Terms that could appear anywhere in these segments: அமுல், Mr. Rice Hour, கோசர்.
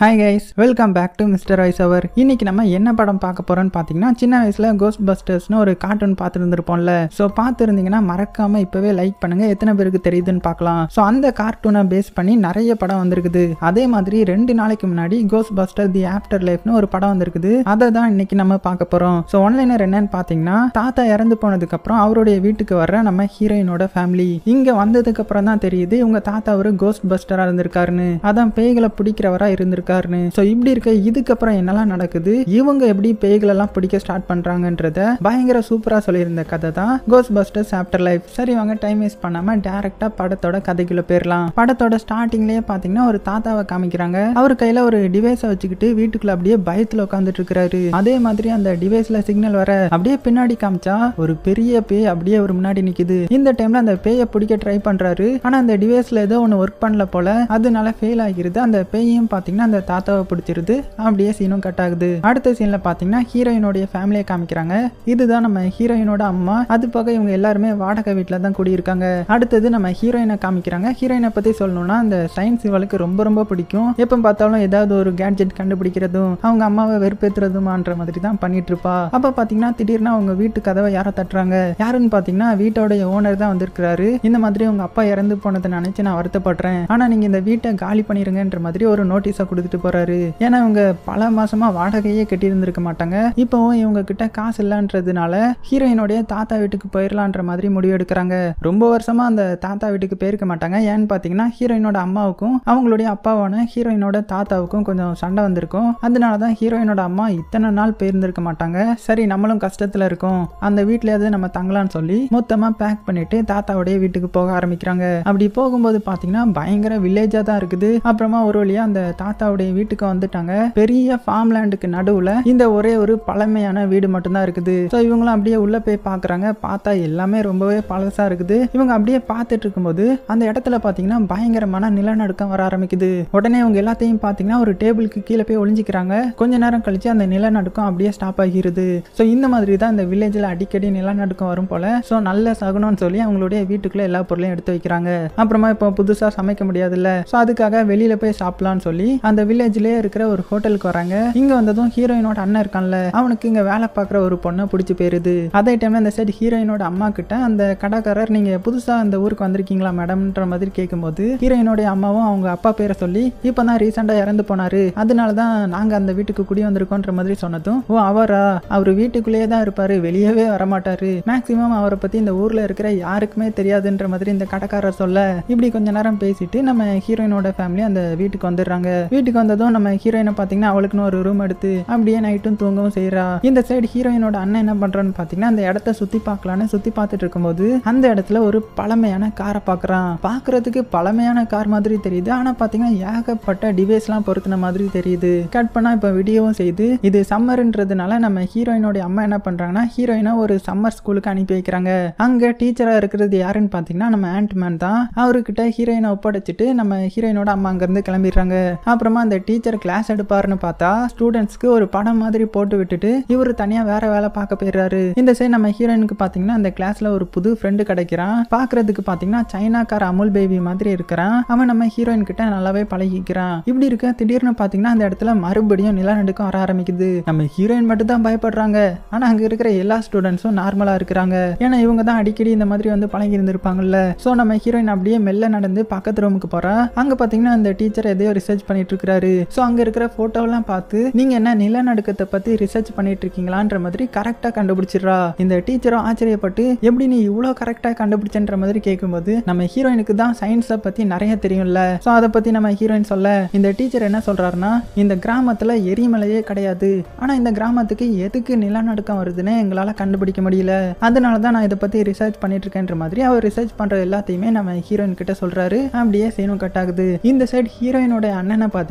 Hi guys, welcome back to Mr. Rice Hour. இன்னைக்கு நம்ம என்ன படம் பார்க்க போறோம்னு பார்த்தீங்கன்னா, சின்ன வயசுல கோஸ்ட்பஸ்டர்ஸ்னு ஒரு கார்ட்டூன் பார்த்துருந்துருப்போம்ல. ஸோ பார்த்துருந்தீங்கன்னா மறக்காம இப்பவே லைக் பண்ணுங்க. எத்தனை பேருக்கு தெரியுதுன்னு பார்க்கலாம். ஸோ அந்த கார்ட்டூனை பேஸ் பண்ணி நிறைய படம் வந்திருக்குது. அதே மாதிரி 2 நாளைக்கு முன்னாடி கோஸ்ட்பஸ்டர் தி ஆஃப்டர் லைஃப்னு ஒரு படம் வந்திருக்குது. அதை தான் இன்னைக்கு நம்ம பார்க்க போறோம். ஸோ ஒன்லைனர் என்னன்னு பார்த்தீங்கன்னா, தாத்தா இறந்து போனதுக்கு அப்புறம் அவருடைய வீட்டுக்கு வர்ற நம்ம ஹீரோயினோட ஃபேமிலி இங்க வந்ததுக்கு அப்புறம் தான் தெரியுது இவங்க தாத்தா ஒரு கோஸ்ட்பஸ்டரா இருந்திருக்காருன்னு. அதான் பேய்களை பிடிக்கிறவரா இருந்திருக்கு. சோ இப்படி இருக்க இதுக்கப்புறம் என்னெல்லாம் நடக்குது, இவங்க எப்படி பேய்கள் எல்லாம் பிடிக்க ஸ்டார்ட் பண்றாங்கன்றத பயங்கர சூப்பரா சொல்லியிருந்த கதை தான் கோஸ்ட்பஸ்டர்ஸ் ஆஃப்டர்லைஃப். சரி வாங்க, டைம் வேஸ்ட் பண்ணாம டைரக்டா படத்தோட கதைக்குள்ள போயிரலாம். படத்தோட ஸ்டார்டிங்லயே பாத்தீங்கன்னா ஒரு தாத்தாவை காமிக்கிறாங்க. அவர் கையில ஒரு டிவைஸை வச்சுக்கிட்டு வீட்டுக்குள்ள அப்படியே பயத்துல உட்காந்துட்டு இருக்காரு. அதே மாதிரி அந்த டிவைஸ்ல சிக்னல் வர அப்படியே பின்னாடி காமிச்சா ஒரு பெரிய பேய் அப்படியே ஒரு முன்னாடி நிக்குது. இந்த டைம்ல அந்த பேயை பிடிக்க ட்ரை பண்றாரு. ஆனா அந்த டிவைஸ்ல ஏதோ ஒன்னு ஒர்க் பண்ணல போல, அதனால ஃபெயில் ஆகிருது. அந்த பேயையும் பாத்தீங்கன்னா தாத்தாவை பிடிச்சிருது. அப்படியே சீனும் கட் ஆகுது. அடுத்த சீன்ல பாத்தீங்கன்னா ஹீரோயினோட ஃபேமிலியை காமிக்கிறாங்க. இதுதான் நம்ம ஹீரோயினோட அம்மா. அது பக்கம் இவங்க எல்லாருமே வாடகை வீட்டில தான் குடியிருக்காங்க. அடுத்தது நம்ம ஹீரோயினை காமிக்கிறாங்க. ஹீரோயினை பத்தி சொல்லணும்னா அந்த சயின்ஸ் இவளுக்கு ரொம்ப ரொம்ப பிடிக்கும். எப்ப பார்த்தாலும் ஏதாவது ஒரு கேட்ஜெட் கண்டுபிடிக்கிறதும் அவங்க அம்மாவை வெறுப்பேற்றுறதுமான்ற மாதிரி தான் பண்ணிட்டு இருப்பா. அப்ப பாத்தீங்கன்னா திடீர்னு அவங்க வீட்டு கதவை யாரோ தட்டுறாங்க. யாருன்னு பாத்தீங்கன்னா வீட்டோடைய ஓனர் தான் வந்திருக்கிறாரு. இந்த மாதிரி உங்க அப்பா இறந்து போனதை நினைச்சு நான் வருத்தப்படுறேன், ஆனா நீங்க இந்த வீட்டை காலி பண்ணிருங்கன்ற மாதிரி ஒரு நோட்டீஸை கொடுத்து போறாரு. ஏன்னா இவங்க பல மாசமா வாடகையே கட்டி இருந்திருக்க மாட்டாங்க. இப்பவும் இவங்க கிட்ட காசு இல்லன்றதுனால ஹீரோயினோட தாத்தா வீட்டுக்கு போயிடலான்ற மாதிரி முடிவு எடுக்கிறாங்க. ரொம்ப வருஷமா அந்த தாத்தா வீட்டுக்கு போயிருக்க மாட்டாங்க. ஏன்னு பாத்தீங்கன்னா ஹீரோயினோட அம்மாவுக்கும் அவங்களுடைய அப்பாவான ஹீரோயினோட தாத்தாவுக்கும் கொஞ்சம் சண்டை வந்திருக்கும். அதனாலதான் ஹீரோயினோட அம்மா இத்தனை நாள் போயிருந்திருக்க மாட்டாங்க. சரி, நம்மளும் கஷ்டத்துல இருக்கோம், அந்த வீட்லயாவது நம்ம தங்கலான்னு சொல்லி மொத்தமா பேக் பண்ணிட்டு தாத்தாவுடைய வீட்டுக்கு போக ஆரம்பிக்கிறாங்க. அப்படி போகும்போது பாத்தீங்கன்னா பயங்கர வில்லேஜா தான் இருக்குது. அப்புறமா ஒரு வழியா அந்த தாத்தாவுடைய வீட்டுக்கு வந்துட்டாங்க. பெரிய ஃபார்ம் லேண்டுக்கு நடுவுல இந்த ஒரே ஒரு பழமையான வீடு மட்டும் தான் இருக்குது. சோ இவங்களும் அப்படியே உள்ள போய் பாக்குறாங்க. பார்த்தா எல்லாமே ரொம்பவே பழசா இருக்குது. இவங்க அப்படியே பார்த்துட்டு இருக்கும்போது அந்த இடத்துல பாத்தீங்கன்னா பயங்கரமான நிலநடுக்கம் வர ஆரம்பிக்குது. உடனே இவங்க எல்லாத்தையும் பாத்தீங்கன்னா ஒரு டேபிளுக்கு கீழே போய் ஒளிஞ்சிக்கிறாங்க. கொஞ்ச நேரம் கழிச்சு அந்த நிலநடுக்கம் அப்படியே ஸ்டாப் ஆகிருது. சோ இந்த மாதிரி தான் இந்த வில்லேஜ்ல அடிக்கடி நிலநடுக்கம் வரும் போல. சோ நல்ல சகுனம்னு சொல்லி அவங்களுடைய வீட்டுக்குள்ள எல்லா பொருளையும் எடுத்து வைக்கிறாங்க. அப்புறமா இப்போ புதுசா சமைக்க முடியாதுல்ல, சோ அதுக்காக வெளியில போய் சாப்பிடலாம்னு சொல்லி அந்த வில்லேஜ்லயே இருக்கிற ஒரு ஹோட்டலுக்கு வராங்க. இங்க வந்ததும் ஹீரோயினோட அண்ணன் இருக்கான்ல, அவனுக்கு இங்க வேலை பார்க்குற ஒரு பொண்ணை பிடிச்சி போயிருது. அதே டைம்ல அந்த சைடு ஹீரோயினோட அம்மா கிட்ட அந்த கடைக்காரர் நீங்க புதுசா அந்த ஊருக்கு வந்திருக்கீங்களா மேடம்ன்ற மாதிரி கேட்கும்போது ஹீரோயினோட அம்மாவும் அவங்க அப்பா பேரை சொல்லி இப்பதான் ரீசெண்டா இறந்து போனாரு, அதனாலதான் நாங்க அந்த வீட்டுக்கு குடி வந்திருக்கோன்ற மாதிரி சொன்னதும், ஓ அவரா, அவரு வீட்டுக்குள்ளேயே தான் இருப்பாரு, வெளியவே வரமாட்டாரு, மேக்சிமம் அவரை பத்தி இந்த ஊர்ல இருக்கிற யாருக்குமே தெரியாதுன்ற மாதிரி இந்த கடைக்காரர் சொல்ல, இப்படி கொஞ்ச நேரம் பேசிட்டு நம்ம ஹீரோயினோட ஃபேமிலி அந்த வீட்டுக்கு வந்துடுறாங்க. வீட்டுக்கு வந்ததும் நம்ம ஹீரோயினை பாத்தீங்கன்னா அவளுக்குன்னு ஒரு ரூம் எடுத்து அப்படியே நைட்டும் தூங்கவும் செய்யறா. இந்த சைடு ஹீரோயினோட அண்ணன் என்ன பண்றான்னு பாத்தீங்கன்னா அந்த இடத்த சுத்தி பார்க்கலான்னு சுத்தி பார்த்துட்டு இருக்கும்போது அந்த இடத்துல ஒரு பழமையான காரை பாக்குறான். பாக்குறதுக்கு பழமையான கார் மாதிரி தெரியுது, ஆனா பாத்தீங்கன்னா ஏகப்பட்ட டிவைஸ் எல்லாம் பொருத்தின மாதிரி தெரியுது. கட் பண்ணா இப்ப விடியவும் செய்யுது. இது சம்மர்ன்றதுனால நம்ம ஹீரோயினோட அம்மா என்ன பண்றாங்கன்னா ஹீரோயினா ஒரு சம்மர் ஸ்கூலுக்கு அனுப்பி வைக்கிறாங்க. அங்க டீச்சரா இருக்கிறது யாருன்னு பாத்தீங்கன்னா நம்ம ஆண்ட்மேன் தான். அவர்கிட்ட ஹீரோயினை ஒப்படைச்சிட்டு நம்ம ஹீரோயினோட அம்மா அங்க இருந்து கிளம்பிடுறாங்க. அப்புறமா அந்த டீச்சர் கிளாஸ் எடுப்பாருன்னு பார்த்தா ஸ்டூடெண்ட்ஸ்க்கு ஒரு படம் மாதிரி போட்டு விட்டுட்டு இவரு தனியா வேற வேலை பார்க்க போயிடுறாரு. இந்த சைடு நம்ம ஹீரோயினுக்கு பாத்தீங்கன்னா அந்த கிளாஸ்ல ஒரு புது ஃப்ரெண்டு கிடைக்கிறான். பாக்குறதுக்கு பாத்தீங்கன்னா சைனாக்கார அமுல் பேபி மாதிரி இருக்கிறான். அவன் நம்ம ஹீரோயின் கிட்ட நல்லாவே பழகிக்கிறான். இப்படி இருக்க திடீர்னு பாத்தீங்கன்னா அந்த இடத்துல மறுபடியும் நிலநடுக்கம் வர ஆரம்பிக்குது. நம்ம ஹீரோயின் மட்டும் தான் பயப்படுறாங்க, ஆனா அங்க இருக்கிற எல்லா ஸ்டூடெண்ட்ஸும் நார்மலா இருக்கிறாங்க. ஏன்னா இவங்க தான் அடிக்கடி இந்த மாதிரி வந்து பழகி இருந்திருப்பாங்கல்ல. சோ நம்ம ஹீரோயின் அப்படியே மெல்ல நடந்து பக்கத்து ரூமுக்கு போறா. அங்க பாத்தீங்கன்னா அந்த டீச்சர் எதையோ ரிசர்ச் பண்ணிட்டு இருக்கு. சோ அங்க இருக்கிற போட்டோலாம் பார்த்து நீங்க என்ன நிலநடுக்கத்தை பத்தி ரிசர்ச் பண்ணிட்டு இருக்கீங்களான்ற மாதிரி கரெக்டா கண்டுபிடிச்சிடுறா. இந்த டீச்சரும் ஆச்சரியப்பட்டு எப்படி நீ இவ்வளோ கரெக்டா கண்டுபிடிச்சன்ற மாதிரி கேட்கும்போது நம்ம ஹீரோயினுக்கு தான் சயின்ஸை பத்தி நிறைய தெரியும்ல. சோ அதை பத்தி நம்ம ஹீரோயின் சொல்ல இந்த டீச்சர் என்ன சொல்றாருன்னா, இந்த கிராமத்துல எரிமலையே கிடையாது, ஆனா இந்த கிராமத்துக்கு எதுக்கு நிலநடுக்கம் வருதுன்னு எங்களால கண்டுபிடிக்க முடியல, அதனாலதான் நான் இதை பத்தி ரிசர்ச் பண்ணிட்டு இருக்கேன்ற மாதிரி அவர் ரிசர்ச் பண்ற எல்லாத்தையுமே நம்ம ஹீரோயின் கிட்ட சொல்றாரு. அப்படியே சீனும் கட் ஆகுது. இந்த சைடு ஹீரோயினோட அண்ணனை பார்த்து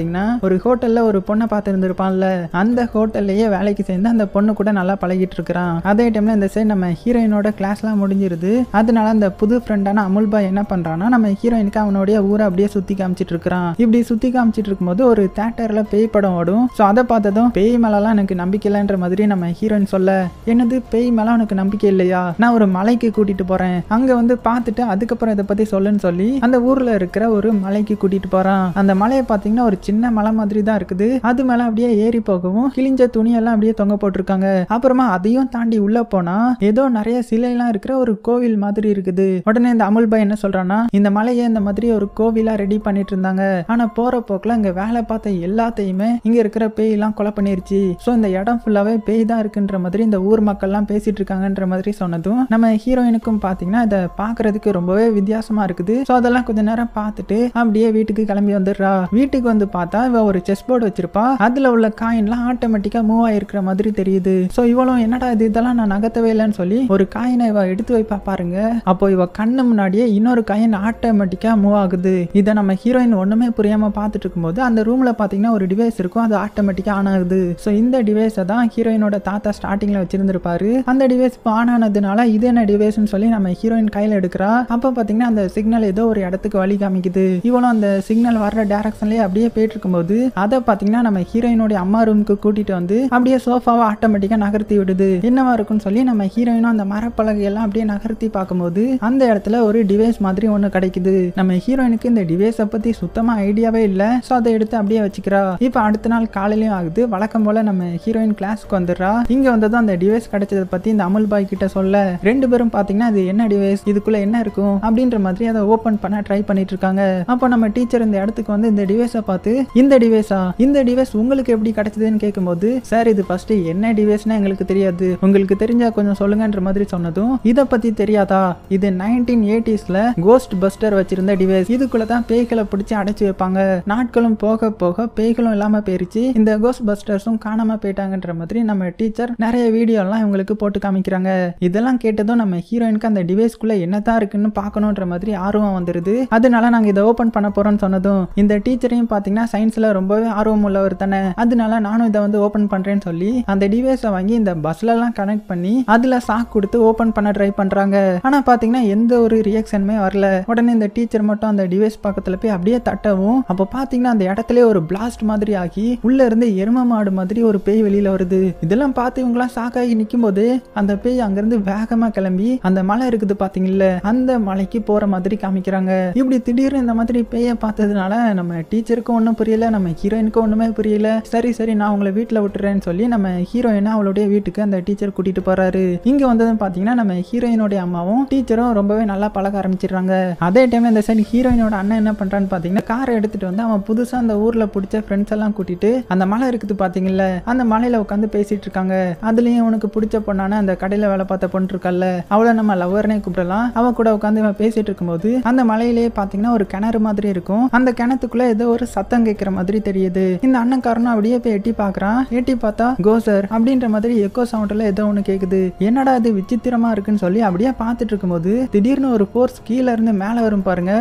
ஒரு ஹோட்டல்ல ஒரு பொண்ணை பார்த்திருந்திருப்பான்ல, அந்த ஹோட்டல்லயே வேலைக்கு சேர்ந்து அந்த பொண்ணு கூட நல்லா பழகிட்டு இருக்கிறான். அதே டைம்ல இந்த சைடு நம்ம ஹீரோயினோட கிளாஸ்லாம் முடிஞ்சிருது. அதனால அந்த புது ஃப்ரெண்டான அமுல்பாய் என்ன பண்றான்னா நம்ம ஹீரோயினுக்கு அவனுடைய ஊரை அப்படியே சுத்தி காமிச்சிட்டு இருக்கிறான். இப்படி சுத்தி காமிச்சிட்டு இருக்கும்போது ஒரு தியேட்டர்ல பேய் படம் ஓடும். சோ அதை பார்த்ததும் பேய் மேலாம் எனக்கு நம்பிக்கை இல்லைன்ற மாதிரி நம்ம ஹீரோயின் சொல்ல, என்னது பேய் மேலாம் எனக்கு நம்பிக்கை இல்லையா, நான் ஒரு மலைக்கு கூட்டிட்டு போறேன், அங்க வந்து பார்த்துட்டு அதுக்கப்புறம் இதை பத்தி சொல்லுன்னு சொல்லி அந்த ஊர்ல இருக்கிற ஒரு மலைக்கு கூட்டிட்டு போறான். அந்த மலையை பாத்தீங்கன்னா ஒரு சின்ன சின்ன மலை மாதிரி தான் இருக்குது. அது மேல அப்படியே ஏறி போகவும் கிழிஞ்ச துணியெல்லாம் அப்படியே தொங்க போட்டிருக்காங்க. அப்புறமா அதையும் தாண்டி உள்ள போனா ஏதோ நிறைய சிலையெல்லாம் இருக்கிற ஒரு கோவில் மாதிரி இருக்குது. உடனே இந்த அமுல் பாய் என்ன சொல்றான்னா, இந்த மலையை இந்த மாதிரி ஒரு கோவிலா ரெடி பண்ணிட்டு இருந்தாங்க, ஆனா போற போக்குல இங்க வேலை பார்த்த எல்லாத்தையுமே இங்க இருக்கிற பேய் எல்லாம் கொலை பண்ணிருச்சு. சோ இந்த இடம் ஃபுல்லாவே பேய் தான் இருக்குன்ற மாதிரி இந்த ஊர் மக்கள் எல்லாம் பேசிட்டு இருக்காங்கன்ற மாதிரி சொன்னதும் நம்ம ஹீரோயினுக்கும் பாத்தீங்கன்னா இதை பாக்குறதுக்கு ரொம்பவே வித்தியாசமா இருக்குது. சோ அதெல்லாம் கொஞ்ச நேரம் பார்த்துட்டு அப்படியே வீட்டுக்கு கிளம்பி வந்துடுறா. வீட்டுக்கு வந்து பார்த்தா இவ ஒரு செஸ் போர்டு வச்சிருப்பா, அதுல உள்ள காயின் எல்லாம் ஆட்டோமேட்டிக்கா மூவ் ஆயிருக்கிற மாதிரி தெரியுது. சோ இவளும் என்னடா இது, இதெல்லாம் நான் நகர்த்தவே இல்லைன்னு சொல்லி ஒரு காயினை இவ எடுத்து வைப்பா. பாருங்க, அப்போ இவ கண்ணு முன்னாடியே இன்னொரு காயின் ஆட்டோமேட்டிக்கா மூவ் ஆகுது. இதை நம்ம ஹீரோயின் ஒண்ணுமே புரியாம பாத்துட்டு இருக்கும்போது அந்த ரூம்ல பாத்தீங்கன்னா ஒரு டிவைஸ் இருக்கும், அது ஆட்டோமேட்டிக்கா ஆன் ஆகுது. சோ இந்த டிவைஸை தான் ஹீரோயினோட தாத்தா ஸ்டார்டிங்ல வச்சிருந்திருப்பாரு. அந்த டிவைஸ் இப்போ ஆன் ஆனதுனால இது என்ன டிவைஸ்ன்னு சொல்லி நம்ம ஹீரோயின் கையில எடுக்கிறா. அப்ப பாத்தீங்கன்னா அந்த சிக்னல் ஏதோ ஒரு இடத்துக்கு வழி காமிக்குது. இவளும் அந்த சிக்னல் வர்ற டைரக்ஷன்லயே அப்படியே போயிட்டு இருக்கும்போது அதை பாத்தீங்கன்னா நம்ம ஹீரோயினோட அம்மா ரூமுக்கு கூட்டிட்டு வந்து அப்படியே சோஃபாவை ஆட்டோமேட்டிக்கா நகர்த்தி விடுது. என்னவா இருக்குன்னு சொல்லி நம்ம ஹீரோயினும் அந்த மரப்பலகையெல்லாம் அப்படியே நகர்த்தி பார்க்கும்போது அந்த இடத்துல ஒரு டிவைஸ் மாதிரி ஒண்ணு கிடைக்குது. நம்ம ஹீரோயினுக்கு இந்த டிவைஸை பத்தி சுத்தமா ஐடியாவே இல்ல. சோ அதை எடுத்து அப்படியே வச்சுக்கிறா. இப்ப அடுத்த நாள் காலையிலயும் ஆகுது. வழக்கம் போல நம்ம ஹீரோயின் கிளாஸ்க்கு வந்துடுறா. இங்க வந்ததும் அந்த டிவைஸ் கிடைச்சதை பத்தி இந்த அமுல் பாய் கிட்ட சொல்ல ரெண்டு பேரும் பாத்தீங்கன்னா இது என்ன டிவைஸ், இதுக்குள்ள என்ன இருக்கும் அப்படின்ற மாதிரி அதை ஓபன் பண்ண ட்ரை பண்ணிட்டு இருக்காங்க. அப்போ நம்ம டீச்சர் இந்த இடத்துக்கு வந்து இந்த டிவைஸை பார்த்து, இந்த டிவைஸா, இந்த டிவைஸ் உங்களுக்கு எப்படி கிடைச்சதுன்னு கேட்கும்போது, சார் இது ஃபர்ஸ்ட் என்ன டிவைஸ்னா எங்களுக்கு தெரியாது, உங்களுக்கு தெரிஞ்சா கொஞ்சம் சொல்லுங்கன்ற மாதிரி சொன்னதும், இதை பத்தி தெரியாதா, இது 1980s கோஸ்ட் பஸ்டர் வச்சிருந்த டிவைஸ், இதுக்குள்ளதான் பேய்களை பிடிச்சி அடைச்சு வைப்பாங்க, நாட்களும் போக போக பேய்களும் இல்லாம போயிருச்சு, இந்த கோஸ்ட் பஸ்டர்ஸும் காணாம போயிட்டாங்கன்ற மாதிரி நம்ம டீச்சர் நிறைய வீடியோ எல்லாம் இவங்களுக்கு போட்டு காமிக்கிறாங்க. இதெல்லாம் கேட்டதும் நம்ம ஹீரோயினுக்கு அந்த டிவைஸ்க்குள்ள என்னதான் இருக்குன்னு பார்க்கணுன்ற மாதிரி ஆர்வம் வந்துருது. அதனால நாங்க இதை ஓபன் பண்ண போறோம்னு சொன்னதும் இந்த டீச்சரையும் பாத்தீங்கன்னா சயின்ஸ்ல ரொம்பவே ஆர்வம் உள்ளவர் தானே, அதனால நானும் இதை வந்து ஓபன் பண்றேன்னு சொல்லி அந்த டிவைஸை வாங்கி இந்த பஸ்ல எல்லாம் கனெக்ட் பண்ணி அதுல சாக் கொடுத்து ஓபன் பண்ண ட்ரை பண்றாங்க. ஆனா பாத்தீங்கன்னா எந்த ஒரு ரியாக்ஷனுமே வரல. உடனே இந்த டீச்சர் மட்டும் அந்த டிவைஸ் பக்கத்துல போய் அப்படியே தட்டவும் அப்ப பாத்தீங்கன்னா அந்த இடத்துல ஒரு பிளாஸ்ட் மாதிரி ஆகி உள்ள இருந்து எரும மாடு மாதிரி ஒரு பேய் வெளியில வருது. இதெல்லாம் பார்த்து இவங்க எல்லாம் சாக்காகி நிக்கும் போது அந்த பேய் அங்கிருந்து வேகமா கிளம்பி அந்த மலை இருக்குது பாத்தீங்கல்ல, அந்த மலைக்கு போற மாதிரி காமிக்கிறாங்க. இப்படி திடீர்னு இந்த மாதிரி பேய பார்த்ததுனால நம்ம டீச்சருக்கும் ஒன்றும் புரியல, நம்ம ஹீரோயினுக்கும் ஒண்ணுமே புரியல. சரி சரி நான் உங்களை வீட்டுல விட்டுறேன்னு சொல்லி நம்ம ஹீரோயினா அவளுடைய வீட்டுக்கு அந்த டீச்சர் கூட்டிட்டு போறாரு. இங்க வந்ததும் பாத்தீங்கன்னா நம்ம ஹீரோயினோட அம்மாவும் டீச்சரும் ரொம்பவே நல்லா பழக ஆரம்பிச்சிடுறாங்க. அதே டைம்ல இந்த சைடு ஹீரோயினோட அண்ணன் என்ன பண்றான்னு பாத்தீங்கன்னா காரை எடுத்துட்டு வந்து அவன் புதுசா அந்த ஊர்ல பிடிச்ச ஃப்ரெண்ட்ஸ் எல்லாம் கூட்டிட்டு அந்த மலை இருக்குது பாத்தீங்கல்ல, அந்த மலையில உட்காந்து பேசிட்டு இருக்காங்க. அதுலயும் அவனுக்கு பிடிச்ச பொண்ணான அந்த கடையில வேலை பார்த்த பொண்ணு இருக்கல்ல, அவளை நம்ம லவ்வர்னே கூப்பிடலாம். அவ கூட உட்காந்து இவன் பேசிட்டு இருக்கும்போது அந்த மலையிலேயே பாத்தீங்கன்னா ஒரு கிணறு மாதிரி இருக்கும். அந்த கிணத்துக்குள்ள ஏதோ ஒரு சத்தம் கேட்கிற மாதிரி தெரியுது. இந்த அண்ணன்காரனும் அப்படியே போய் எட்டி பாக்குறான். எட்டி பார்த்தா கோசர் அப்படின்ற மாதிரி எக்கோ சவுண்ட்ல ஏதோ ஒண்ணு கேக்குது. என்னடா அது விசித்திரமா இருக்குன்னு சொல்லி அப்படியே பார்த்துட்டு இருக்கும்போது திடீர்னு ஒரு ஃபோர்ஸ் கீழே இருந்து மேல வரும் பாருங்க.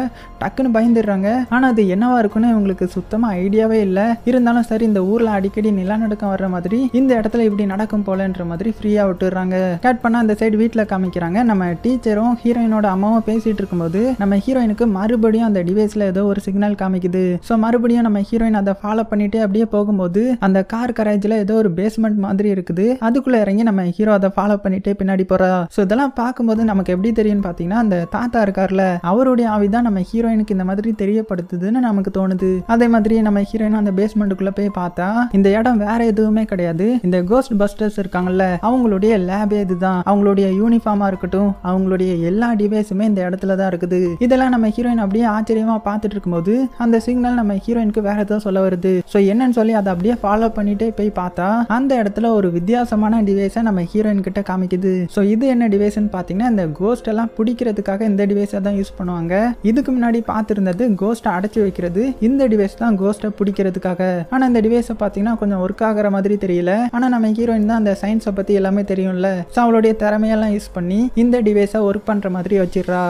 டக்குன்னு பயந்துடுறாங்க. ஆனா அது என்னவா இருக்குன்னு இவங்களுக்கு சுத்தமா ஐடியாவே இல்ல. இருந்தாலும் சரி இந்த ஊர்ல அடிக்கடி நிலநடுக்கம் வர்ற மாதிரி இந்த இடத்துல இப்படி நடக்கும் போலன்ற மாதிரி ஃப்ரீயா விட்டுறாங்க. கட் பண்ணா அந்த சைடு வீட்டுல காமிக்கிறாங்க. நம்ம டீச்சரும் ஹீரோயினோட அம்மாவும் பேசிட்டு இருக்கும்போது நம்ம ஹீரோயினுக்கு மறுபடியும் அந்த டிவைஸ்ல ஏதோ ஒரு சிக்னல் காமிக்குது. சோ மறுபடியும் நம்ம ஹீரோயின் அதை ஃபாலோ பண்ணிட்டு அப்படியே போகும்போது அந்த கார் கரேஜ்ல ஏதோ ஒரு பேஸ்மெண்ட் மாதிரி இருக்குது. அதுக்குள்ள இறங்கி நம்ம ஹீரோ அதை ஃபாலோ பண்ணிட்டு பின்னாடி போறா. சோ இதெல்லாம் பார்க்கும்போது நமக்கு எப்படி தெரியும்னு பாத்தீங்கன்னா அந்த தாத்தா இருக்கார்ல, அவருடைய ஆவிதான் நம்ம ஹீரோயினுக்கு இந்த மாதிரி தெரியப்படுத்துதுன்னு நமக்கு தோணுது. அதே மாதிரி நம்ம ஹீரோயின் அந்த பேஸ்மெண்ட்டுக்குள்ள போய் பார்த்தா இந்த இடம் வேற எதுவுமே கிடையாது, இந்த கோஸ்ட் பஸ்டர்ஸ் இருக்காங்கல்ல அவங்களுடைய லேபே இதுதான். அவங்களுடைய யூனிஃபார்மா இருக்கட்டும் அவங்களுடைய எல்லா டிவைஸுமே இந்த இடத்துல தான் இருக்குது. இதெல்லாம் நம்ம ஹீரோயின் அப்படியே ஆச்சரியமா பார்த்துட்டு இருக்கும்போது அந்த சிக்னல் நம்ம ஹீரோயினுக்கு வேற ஏதோ சொல்ல வருது. சோ என்னன்னு சொல்லி அதை அப்படியே ஃபாலோ பண்ணிட்டே போய் பார்த்தா அந்த இடத்துல ஒரு வித்தியாசமான டிவைஸை நம்ம ஹீரோயின் கிட்ட காமிக்குது. சோ இது என்ன டிவைஸ்ன்னு பாத்தீங்கன்னா இந்த கோஸ்ட் எல்லாம் பிடிக்கிறதுக்காக இந்த டிவைஸை தான் யூஸ் பண்ணுவாங்க. இதுக்கு முன்னாடி பார்த்துருந்தது கோஸ்ட்டை அடைச்சி வைக்கிறது, இந்த டிவைஸ் தான் கோஸ்ட்டை பிடிக்கிறதுக்காக. ஆனா இந்த டிவைஸை பாத்தீங்கன்னா கொஞ்சம் ஒர்க் ஆகிற மாதிரி தெரியல. ஆனா நம்ம ஹீரோயின் தான் அந்த சயின்ஸை பத்தி எல்லாமே தெரியும்ல, ஸோ அவளுடைய திறமையெல்லாம் யூஸ் பண்ணி இந்த டிவைஸை ஒர்க் பண்ற மாதிரி வச்சிடுறா.